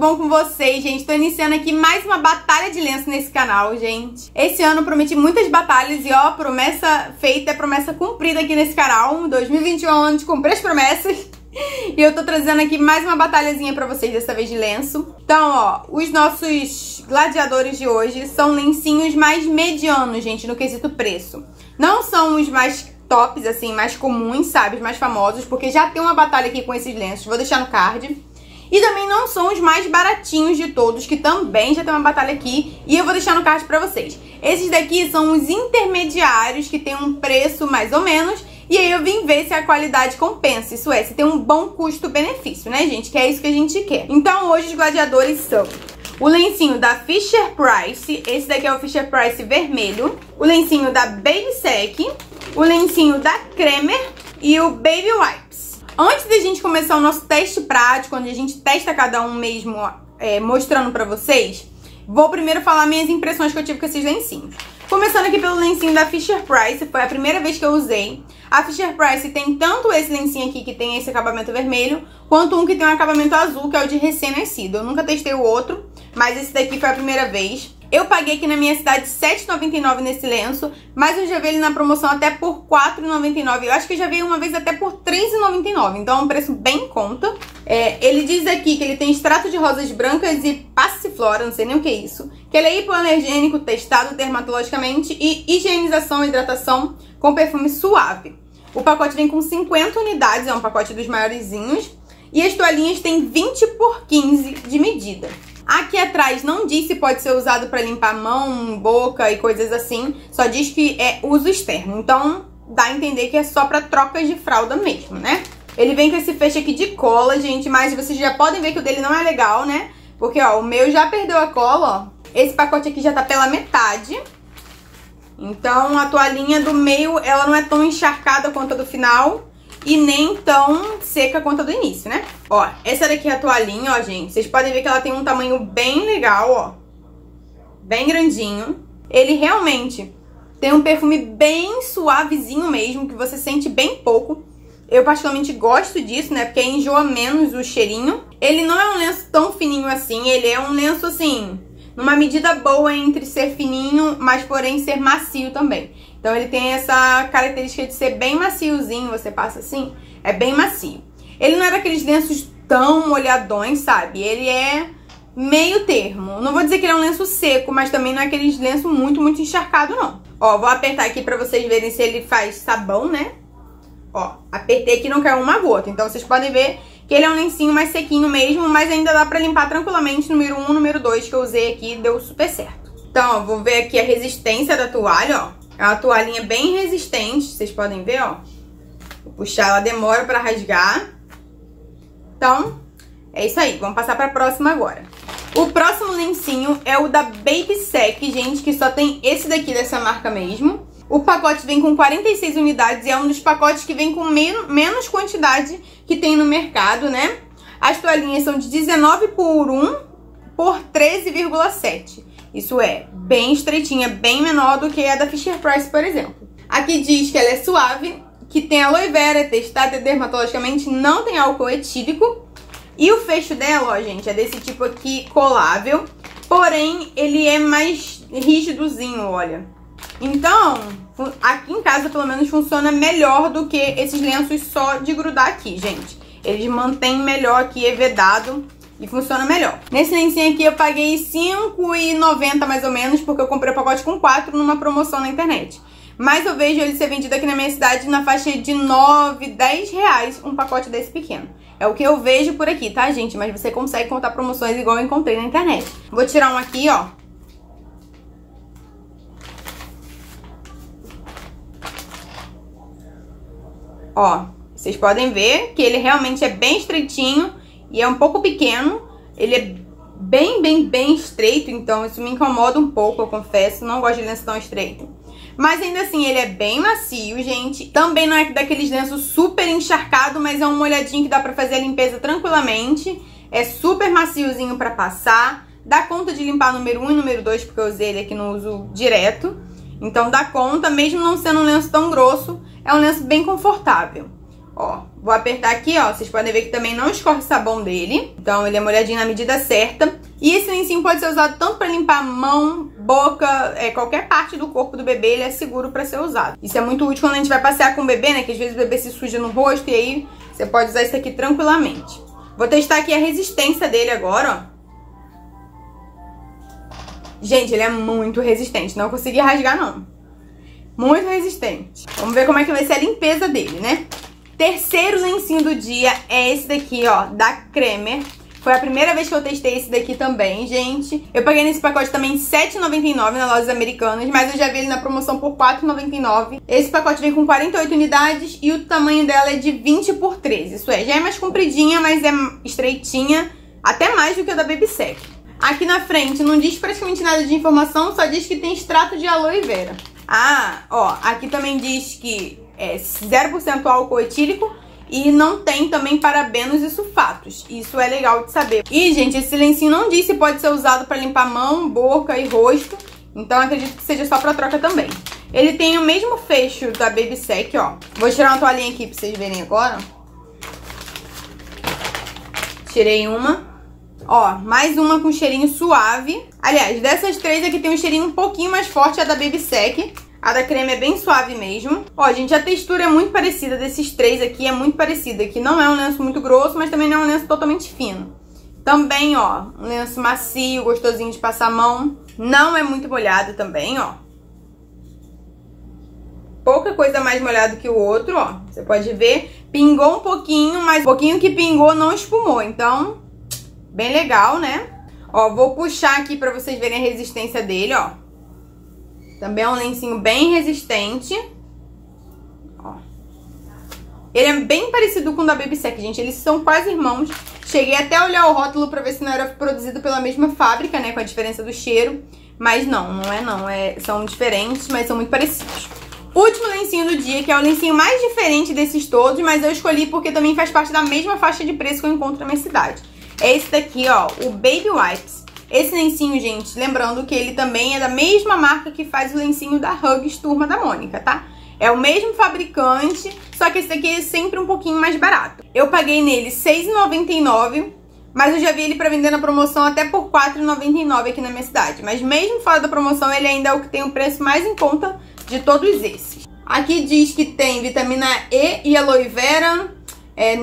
bom com vocês, gente? Tô iniciando aqui mais uma batalha de lenço nesse canal, gente. Esse ano eu prometi muitas batalhas e, ó, promessa feita é promessa cumprida aqui nesse canal. 2021 é um ano de cumprir as promessas. E eu tô trazendo aqui mais uma batalhazinha pra vocês, dessa vez de lenço. Então, ó, os nossos gladiadores de hoje são lencinhos mais medianos, gente, no quesito preço. Não são os mais tops, assim, mais comuns, sabe? Os mais famosos, porque já tem uma batalha aqui com esses lenços. Vou deixar no card. E também não são os mais baratinhos de todos, que também já tem uma batalha aqui. E eu vou deixar no card pra vocês. Esses daqui são os intermediários, que tem um preço mais ou menos. E aí eu vim ver se a qualidade compensa. Isso é, se tem um bom custo-benefício, né, gente? Que é isso que a gente quer. Então, hoje os gladiadores são o lencinho da Fisher Price. Esse daqui é o Fisher Price vermelho. O lencinho da BabySec. O lencinho da Cremer. E o Baby Wipes. Antes de a gente começar o nosso teste prático, onde a gente testa cada um mesmo, mostrando pra vocês, vou primeiro falar minhas impressões que eu tive com esses lencinhos. Começando aqui pelo lencinho da Fisher Price, foi a primeira vez que eu usei. A Fisher Price tem tanto esse lencinho aqui, que tem esse acabamento vermelho, quanto um que tem um acabamento azul, que é o de recém-nascido. Eu nunca testei o outro, mas esse daqui foi a primeira vez. Eu paguei aqui na minha cidade R$ 7,99 nesse lenço, mas eu já vi ele na promoção até por R$ 4,99. Eu acho que eu já vi uma vez até por R$ 3,99, então é um preço bem em conta. Ele diz aqui que ele tem extrato de rosas brancas e passiflora, não sei nem o que é isso. Que ele é hipoalergênico, testado dermatologicamente e higienização e hidratação com perfume suave. O pacote vem com 50 unidades, é um pacote dos maiorzinhos. E as toalhinhas têm 20x15 de medida. Aqui atrás não diz se pode ser usado pra limpar mão, boca e coisas assim. Só diz que é uso externo. Então, dá a entender que é só pra trocas de fralda mesmo, né? Ele vem com esse feixe aqui de cola, gente. Mas vocês já podem ver que o dele não é legal, né? Porque, ó, o meu já perdeu a cola, ó. Esse pacote aqui já tá pela metade. Então, a toalhinha do meio, ela não é tão encharcada quanto a do final. E nem tão seca quanto a do início, né? Ó, essa daqui é a toalhinha, ó, gente. Vocês podem ver que ela tem um tamanho bem legal, ó. Bem grandinho. Ele realmente tem um perfume bem suavezinho mesmo, que você sente bem pouco. Eu particularmente gosto disso, né? Porque enjoa menos o cheirinho. Ele não é um lenço tão fininho assim. Ele é um lenço, assim, numa medida boa entre ser fininho, mas porém ser macio também. Então ele tem essa característica de ser bem maciozinho, você passa assim, é bem macio. Ele não é daqueles lenços tão molhadões, sabe? Ele é meio termo. Não vou dizer que ele é um lenço seco, mas também não é aqueles lenço muito encharcado, não. Ó, vou apertar aqui pra vocês verem se ele faz sabão, né? Ó, apertei aqui, não caiu uma gota. Então vocês podem ver que ele é um lencinho mais sequinho mesmo, mas ainda dá pra limpar tranquilamente. Número 1, número 2 que eu usei aqui, deu super certo. Então, ó, vou ver aqui a resistência da toalha, ó. É uma toalhinha bem resistente, vocês podem ver, ó. Vou puxar, ela demora pra rasgar. Então, é isso aí. Vamos passar pra próxima agora. O próximo lencinho é o da BabySec, gente, que só tem esse daqui dessa marca mesmo. O pacote vem com 46 unidades e é um dos pacotes que vem com menos quantidade que tem no mercado, né? As toalhinhas são de 19 por 1 por 13,7. Isso é, bem estreitinha, bem menor do que a da Fisher Price, por exemplo. Aqui diz que ela é suave, que tem aloe vera, testada dermatologicamente, não tem álcool etílico. E o fecho dela, ó, gente, é desse tipo aqui, colável. Porém, ele é mais rígidozinho, olha. Então, aqui em casa, pelo menos, funciona melhor do que esses lenços só de grudar aqui, gente. Eles mantêm melhor aqui, é vedado. E funciona melhor. Nesse lencinho aqui eu paguei R$ 5,90 mais ou menos, porque eu comprei o pacote com 4 numa promoção na internet. Mas eu vejo ele ser vendido aqui na minha cidade na faixa de R$ 9, R$10 um pacote desse pequeno. É o que eu vejo por aqui, tá, gente? Mas você consegue contar promoções igual eu encontrei na internet. Vou tirar um aqui, ó. Ó, vocês podem ver que ele realmente é bem estreitinho. E é um pouco pequeno, ele é bem estreito, então isso me incomoda um pouco, eu confesso, não gosto de lenço tão estreito. Mas ainda assim, ele é bem macio, gente. Também não é daqueles lenços super encharcado, mas é um molhadinho que dá pra fazer a limpeza tranquilamente. É super maciozinho pra passar, dá conta de limpar número 1 e número 2, porque eu usei ele aqui no uso direto. Então dá conta, mesmo não sendo um lenço tão grosso, é um lenço bem confortável. Ó, vou apertar aqui, ó, vocês podem ver que também não escorre sabão dele. Então, ele é molhadinho na medida certa. E esse lencinho pode ser usado tanto pra limpar a mão, boca, qualquer parte do corpo do bebê, ele é seguro pra ser usado. Isso é muito útil quando a gente vai passear com o bebê, né, que às vezes o bebê se suja no rosto e aí você pode usar isso aqui tranquilamente. Vou testar aqui a resistência dele agora, ó. Gente, ele é muito resistente, não consegui rasgar não. Muito resistente. Vamos ver como é que vai ser a limpeza dele, né? Terceiro lencinho do dia é esse daqui, ó, da Cremer. Foi a primeira vez que eu testei esse daqui também, gente. Eu paguei nesse pacote também R$7,99 nas lojas americanas, mas eu já vi ele na promoção por R$4,99. Esse pacote vem com 48 unidades e o tamanho dela é de 20×13. Isso é, já é mais compridinha, mas é estreitinha, até mais do que a da BabySec. Aqui na frente não diz praticamente nada de informação, só diz que tem extrato de aloe vera. Ah, ó, aqui também diz que é 0% álcool etílico e não tem também parabenos e sulfatos. Isso é legal de saber. E, gente, esse lencinho não diz se pode ser usado para limpar mão, boca e rosto. Então, acredito que seja só para troca também. Ele tem o mesmo fecho da BabySec, ó. Vou tirar uma toalhinha aqui para vocês verem agora. Tirei uma. Ó, mais uma com cheirinho suave. Aliás, dessas três aqui tem um cheirinho um pouquinho mais forte, a da BabySec. A da Creme é bem suave mesmo. Ó, gente, a textura é muito parecida desses três aqui, é muito parecida. Aqui não é um lenço muito grosso, mas também não é um lenço totalmente fino. Também, ó, um lenço macio, gostosinho de passar a mão. Não é muito molhado também, ó. Pouca coisa mais molhado que o outro, ó. Você pode ver, pingou um pouquinho, mas o pouquinho que pingou não espumou. Então, bem legal, né? Ó, vou puxar aqui pra vocês verem a resistência dele, ó. Também é um lencinho bem resistente. Ó. Ele é bem parecido com o da BabySec, gente. Eles são quase irmãos. Cheguei até a olhar o rótulo pra ver se não era produzido pela mesma fábrica, né? Com a diferença do cheiro. Mas não, não é não. São diferentes, mas são muito parecidos. Último lencinho do dia, que é o lencinho mais diferente desses todos. Mas eu escolhi porque também faz parte da mesma faixa de preço que eu encontro na minha cidade. É esse daqui, ó. O Baby Wipes. Esse lencinho, gente, lembrando que ele também é da mesma marca que faz o lencinho da Hugs Turma da Mônica, tá? É o mesmo fabricante, só que esse daqui é sempre um pouquinho mais barato. Eu paguei nele R$6,99, mas eu já vi ele pra vender na promoção até por R$4,99 aqui na minha cidade. Mas mesmo fora da promoção, ele ainda é o que tem o preço mais em conta de todos esses. Aqui diz que tem vitamina E e aloe vera,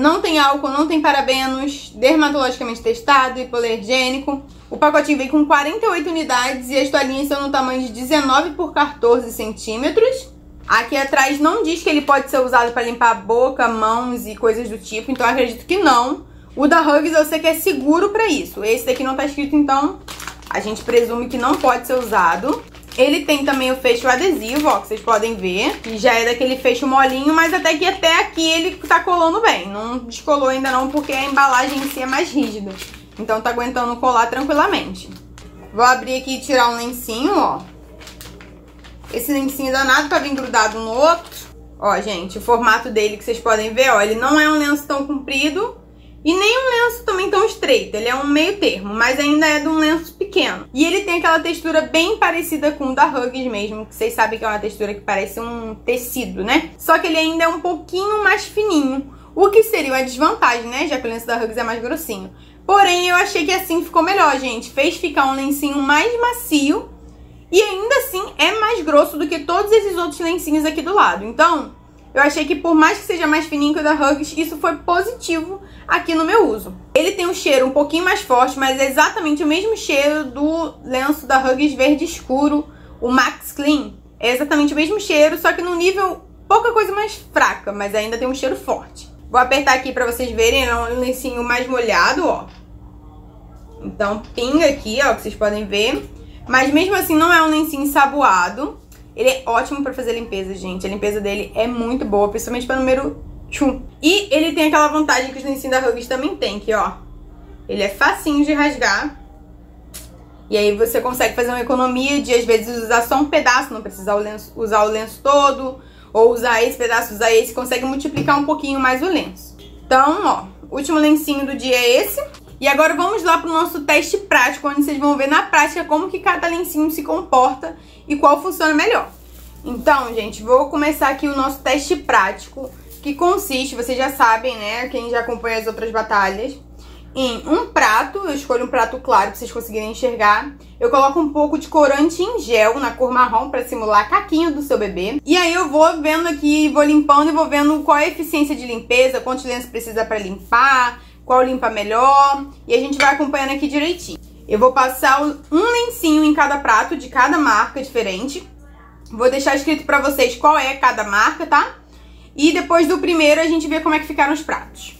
não tem álcool, não tem parabenos, dermatologicamente testado, hipoalergênico. O pacotinho vem com 48 unidades e as toalhinhas são no tamanho de 19×14 cm. Aqui atrás não diz que ele pode ser usado para limpar a boca, mãos e coisas do tipo, então eu acredito que não. O da Hugs eu sei que é seguro para isso. Esse daqui não tá escrito, então a gente presume que não pode ser usado. Ele tem também o fecho adesivo, ó, que vocês podem ver. E já é daquele fecho molinho, mas até aqui ele tá colando bem. Não descolou ainda não, porque a embalagem em si é mais rígida. Então tá aguentando colar tranquilamente. Vou abrir aqui e tirar um lencinho, ó. Esse lencinho danado pra vir grudado no outro. Ó, gente, o formato dele que vocês podem ver, ó. Ele não é um lenço tão comprido e nem um lenço também tão estreito. Ele é um meio termo, mas ainda é de um lenço pequeno. E ele tem aquela textura bem parecida com o da Hugs mesmo, que vocês sabem que é uma textura que parece um tecido, né? Só que ele ainda é um pouquinho mais fininho, o que seria uma desvantagem, né? Já que o lenço da Hugs é mais grossinho. Porém, eu achei que assim ficou melhor, gente. Fez ficar um lencinho mais macio e ainda assim é mais grosso do que todos esses outros lencinhos aqui do lado. Então, eu achei que por mais que seja mais fininho que o da Hugs, isso foi positivo aqui no meu uso. Ele tem um cheiro um pouquinho mais forte, mas é exatamente o mesmo cheiro do lenço da Hugs verde escuro, o Max Clean. É exatamente o mesmo cheiro, só que num nível pouca coisa mais fraca, mas ainda tem um cheiro forte. Vou apertar aqui pra vocês verem, é um lencinho mais molhado, ó. Então, pinga aqui, ó, que vocês podem ver. Mas mesmo assim, não é um lencinho ensaboado. Ele é ótimo pra fazer limpeza, gente. A limpeza dele é muito boa, principalmente pra número 1. E ele tem aquela vantagem que os lencinhos da Hugs também tem, que, ó, ele é facinho de rasgar. E aí você consegue fazer uma economia de, às vezes, usar só um pedaço, não precisar usar o lenço todo, ou usar esse pedaço, usar esse, consegue multiplicar um pouquinho mais o lenço. Então, ó, último lencinho do dia é esse. E agora vamos lá pro nosso teste prático, onde vocês vão ver na prática como que cada lencinho se comporta e qual funciona melhor. Então, gente, vou começar aqui o nosso teste prático, que consiste, vocês já sabem, né, quem já acompanha as outras batalhas, em um prato, eu escolho um prato claro pra vocês conseguirem enxergar. Eu coloco um pouco de corante em gel na cor marrom pra simular caquinho do seu bebê. E aí eu vou vendo aqui, vou limpando e vou vendo qual é a eficiência de limpeza, quantos lenços precisa pra limpar, qual limpa melhor. E a gente vai acompanhando aqui direitinho. Eu vou passar um lencinho em cada prato, de cada marca diferente. Vou deixar escrito pra vocês qual é cada marca, tá? E depois do primeiro a gente vê como é que ficaram os pratos.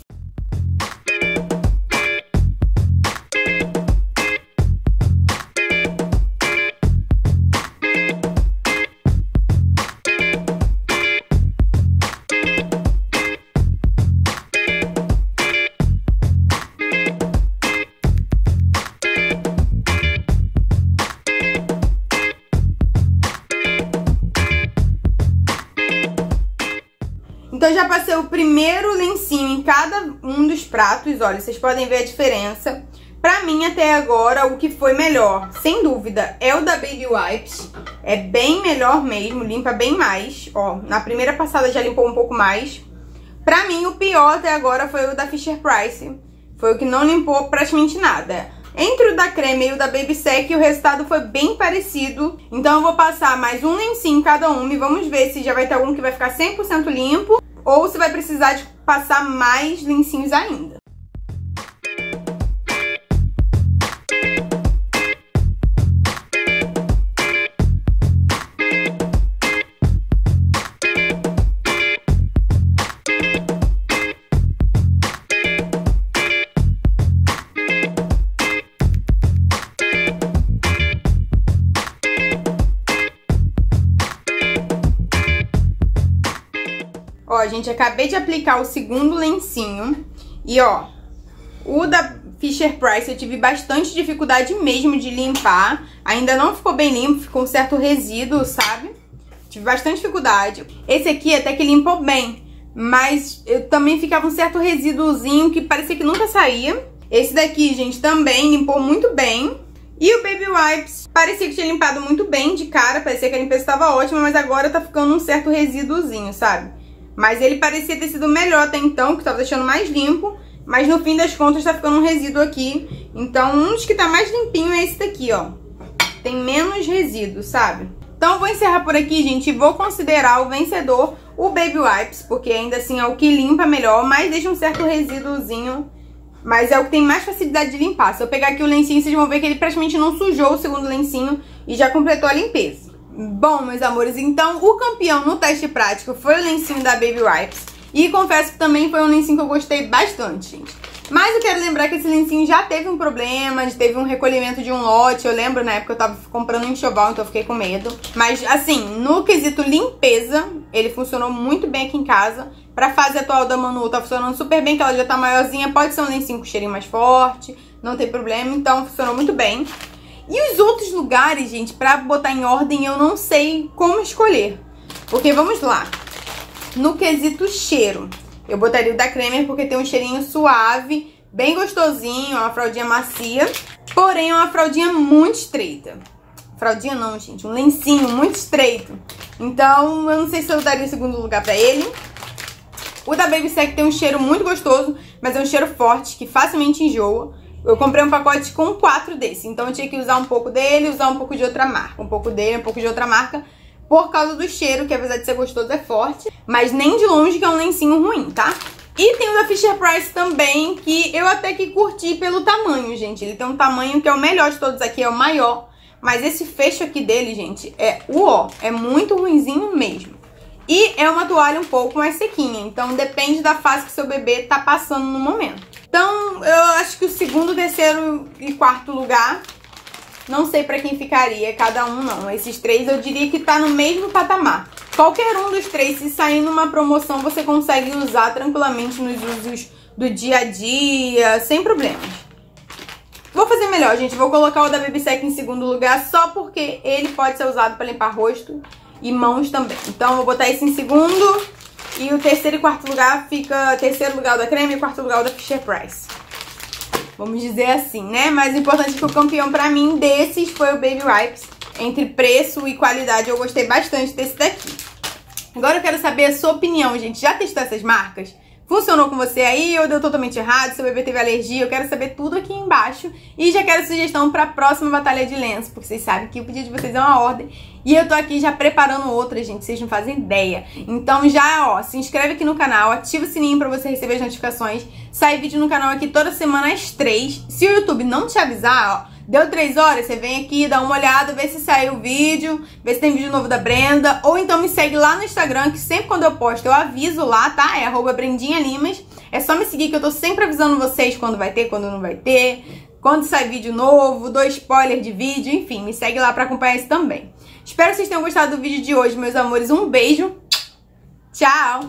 Então já passei o primeiro lencinho em cada um dos pratos, olha, vocês podem ver a diferença. Pra mim, até agora, o que foi melhor, sem dúvida, é o da Baby Wipes. É bem melhor mesmo, limpa bem mais, ó, na primeira passada já limpou um pouco mais. Pra mim, o pior até agora foi o da Fisher Price, foi o que não limpou praticamente nada. Entre o da Cremer e o da BabySec, o resultado foi bem parecido. Então eu vou passar mais um lencinho em cada uma e vamos ver se já vai ter algum que vai ficar 100% limpo ou se vai precisar de passar mais lencinhos ainda. Ó, gente, acabei de aplicar o segundo lencinho e, ó, o da Fisher Price eu tive bastante dificuldade mesmo de limpar. Ainda não ficou bem limpo, ficou um certo resíduo, sabe? Tive bastante dificuldade. Esse aqui até que limpou bem, mas eu também ficava um certo resíduozinho que parecia que nunca saía. Esse daqui, gente, também limpou muito bem. E o Baby Wipes parecia que tinha limpado muito bem de cara, parecia que a limpeza estava ótima, mas agora tá ficando um certo resíduozinho, sabe? Mas ele parecia ter sido melhor até então, que tava deixando mais limpo. Mas no fim das contas tá ficando um resíduo aqui. Então um dos que tá mais limpinho é esse daqui, ó. Tem menos resíduo, sabe? Então eu vou encerrar por aqui, gente. E vou considerar o vencedor o Baby Wipes. Porque ainda assim é o que limpa melhor, mas deixa um certo resíduozinho. Mas é o que tem mais facilidade de limpar. Se eu pegar aqui o lencinho, vocês vão ver que ele praticamente não sujou o segundo lencinho. E já completou a limpeza. Bom, meus amores, então o campeão no teste prático foi o lencinho da Baby Wipes. E confesso que também foi um lencinho que eu gostei bastante, gente. Mas eu quero lembrar que esse lencinho já teve um problema, teve um recolhimento de um lote. Eu lembro, na época eu tava comprando um enxoval, então eu fiquei com medo. Mas, assim, no quesito limpeza, ele funcionou muito bem aqui em casa. Pra fase atual da Manu tá funcionando super bem, que ela já tá maiorzinha. Pode ser um lencinho com cheirinho mais forte, não tem problema, então funcionou muito bem. E os outros lugares, gente, pra botar em ordem, eu não sei como escolher. Porque, vamos lá, no quesito cheiro, eu botaria o da Cremer porque tem um cheirinho suave, bem gostosinho, uma fraldinha macia. Porém, é uma fraldinha muito estreita. Fraldinha não, gente, um lencinho muito estreito. Então, eu não sei se eu daria o segundo lugar pra ele. O da BabySec tem um cheiro muito gostoso, mas é um cheiro forte, que facilmente enjoa. Eu comprei um pacote com 4 desse, então eu tinha que usar um pouco dele, usar um pouco de outra marca. Um pouco dele, um pouco de outra marca, por causa do cheiro, que apesar de ser gostoso é forte. Mas nem de longe que é um lencinho ruim, tá? E tem o da Fisher Price também, que eu até que curti pelo tamanho, gente. Ele tem um tamanho que é o melhor de todos aqui, é o maior. Mas esse fecho aqui dele, gente, é uó, é muito ruinzinho mesmo. E é uma toalha um pouco mais sequinha, então depende da fase que seu bebê tá passando no momento. Então, eu acho que o segundo, terceiro e quarto lugar, não sei pra quem ficaria cada um, não. Esses três eu diria que tá no mesmo patamar. Qualquer um dos três, se sair numa promoção, você consegue usar tranquilamente nos usos do dia a dia, sem problemas. Vou fazer melhor, gente. Vou colocar o da BabySec em segundo lugar, só porque ele pode ser usado pra limpar rosto e mãos também. Então, vou botar esse em segundo. E o terceiro e quarto lugar fica... Terceiro lugar da Cremer e quarto lugar da Fisher Price. Vamos dizer assim, né? Mas o importante é que o campeão pra mim desses foi o Baby Wipes. Entre preço e qualidade eu gostei bastante desse daqui. Agora eu quero saber a sua opinião, gente. Já testou essas marcas? Funcionou com você aí ou deu totalmente errado? Seu bebê teve alergia? Eu quero saber tudo aqui embaixo. E já quero sugestão para a próxima batalha de lenço, porque vocês sabem que o pedido de vocês é uma ordem. E eu tô aqui já preparando outra, gente, vocês não fazem ideia. Então já, ó, se inscreve aqui no canal, ativa o sininho pra você receber as notificações. Sai vídeo no canal aqui toda semana às 3. Se o YouTube não te avisar, ó, deu 3 horas, você vem aqui, dá uma olhada, vê se saiu o vídeo, vê se tem vídeo novo da Brenda, ou então me segue lá no Instagram, que sempre quando eu posto eu aviso lá, tá? É @brendinhalimas. É só me seguir que eu tô sempre avisando vocês quando vai ter, quando não vai ter, quando sai vídeo novo, dou spoiler de vídeo, enfim, me segue lá pra acompanhar isso também. Espero que vocês tenham gostado do vídeo de hoje, meus amores. Um beijo, tchau!